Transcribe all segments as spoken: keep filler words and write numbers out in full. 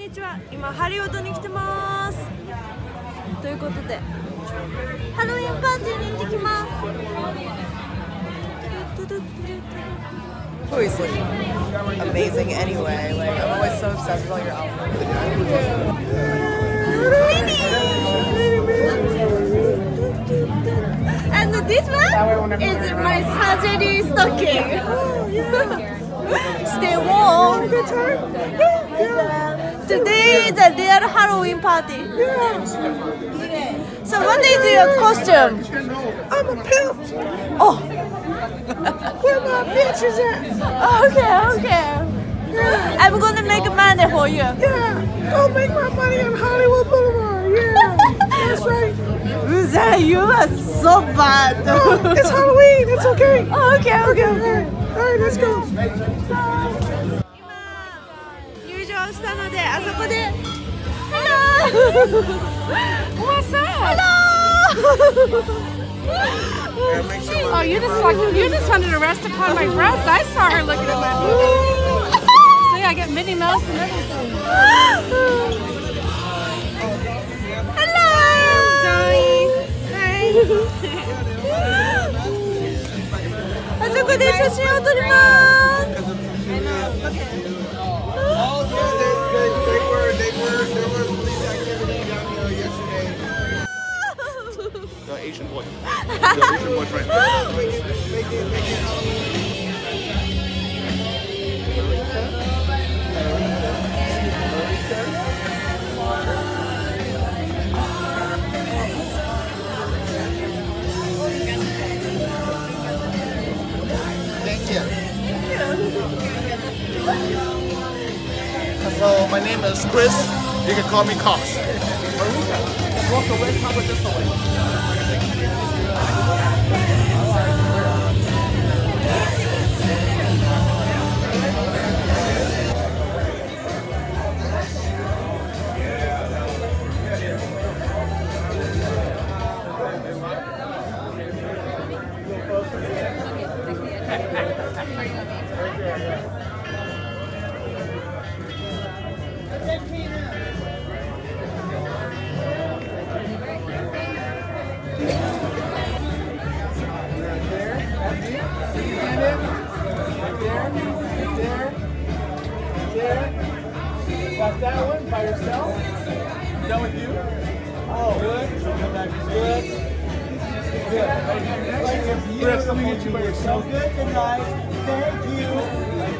にちは。今ハリウッドに来てます。ということで、ハロウィンパーティーに行ってきます。Obviously, amazing anyway. Like I'm always so obsessed with all your outfits. And this one is my surgery stocking. Stay warm. Today is a real Halloween party. Yeah. So what is your costume? I'm a pimp. Oh. Where my pictures at? Okay, okay. Yeah. I'm gonna make money for you. Yeah. Go make my money on Hollywood Boulevard. Yeah. That's right. Uza, you are so bad. No, it's Halloween. It's okay. Oh, okay, okay, okay. okay. Alright, let's go. 今入場したのであそこでHello! What's up? Hello! Oh, you just like you just wanted to rest upon my breast. I saw her looking at my boobs. See, I got Minnie Mouse and everything. Hello! Zoe! Hi! ここで写真を撮ります。Hello, my name is Chris. You can call me Cox. Walk away, how about this away? That one by yourself? That with you? Oh, good. Good. Good. Like if you get you by yourself. Good. Good night. Thank you.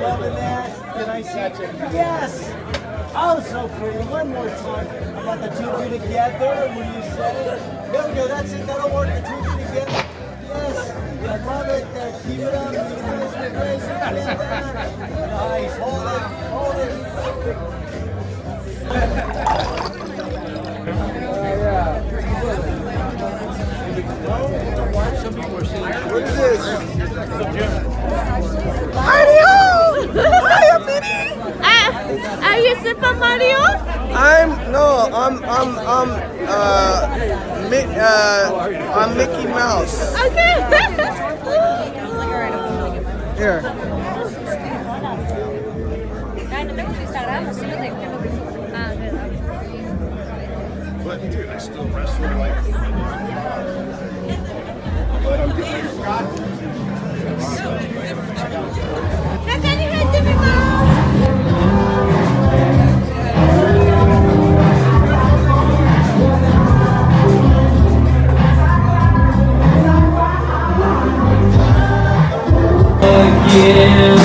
Loving that. Can I see it? Yes. Oh, so pretty. One more time. I'm about the two of you together when you said it. There we go. That's it. That'll work. The two of you together. Yes. I love it. Keep it up. Nice. Hold it. Hold it. Some people are saying, what is this? Mario! Mario, baby! Uh, are you Super Mario? I'm, no, I'm, I'm, I'm, uh, Mi uh, I'm Mickey Mouse. Okay. Here. But dude, I still wrestle like... Again. Baby,